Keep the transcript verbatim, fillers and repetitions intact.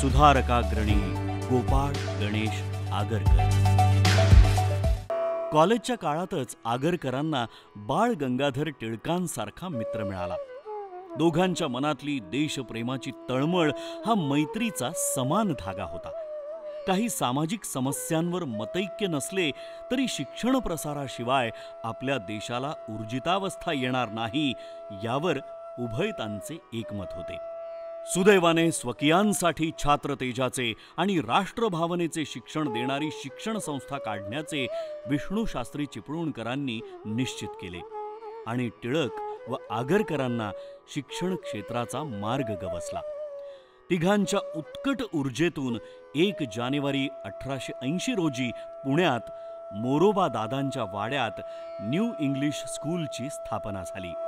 सुधारकाग्रणी गोपाळ गणेश आगरकर। कॉलेजच्या काळातच आगरकरांना बाळ गंगाधर टिळकांसारखा मित्र मिळाला। दोघांच्या मनातली देशप्रेमाची तळमळ हा मैत्रीचा समान धागा होता। काही सामाजिक समस्यांवर मतैक्य नसले तरी शिक्षण प्रसाराशिवाय आपल्या देशाला ऊर्जितावस्था येणार नाही यावर उभयतांचे एकमत होते। सुदैवाने स्वकीयांसाठी छात्रतेजाचे आणि राष्ट्रभावनेचे शिक्षण देणारी शिक्षण संस्था काढण्याचे विष्णूशास्त्री चिपळूणकरांनी निश्चित केले आणि टिळक व आगरकरांना शिक्षण क्षेत्राचा मार्ग गवसला। तिघांच्या उत्कट ऊर्जेतून एक जानेवारी अठराशे ऐंशी रोजी पुण्यात मोरोबा दादांच्या वाड्यात न्यू इंग्लिश स्कूलची स्थापना झाली।